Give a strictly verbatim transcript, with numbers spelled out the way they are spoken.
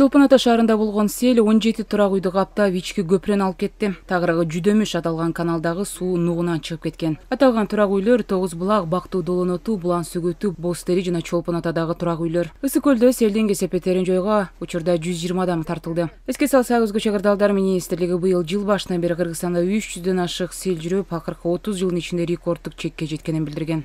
Чолпон-Ата шаарында болгон сел он жети турак уйду каптап ички көпүрөнү алып кетти. Тагыраагы жүдөмүш аталган каналдагы суу нугунан чыгып кеткен. Аталган турак үйлөр тогуз булак, Бактуу Долоноту, Булан Сүгүтү, Бостери жана Чолпон-Атадагы турак үйлөр. Ысык көлдө селден кесепеттерин жойго учурда жүз жыйырма адам тартылды. Эске салсак, Өзгөчө кырдаалдар министрлиги быйыл жыл башынан бери Кыргызстанда үч жүздөн ашык сел жүрүп, акыркы отуз жылдын ичинде рекордтук чекке жеткенин билдирген.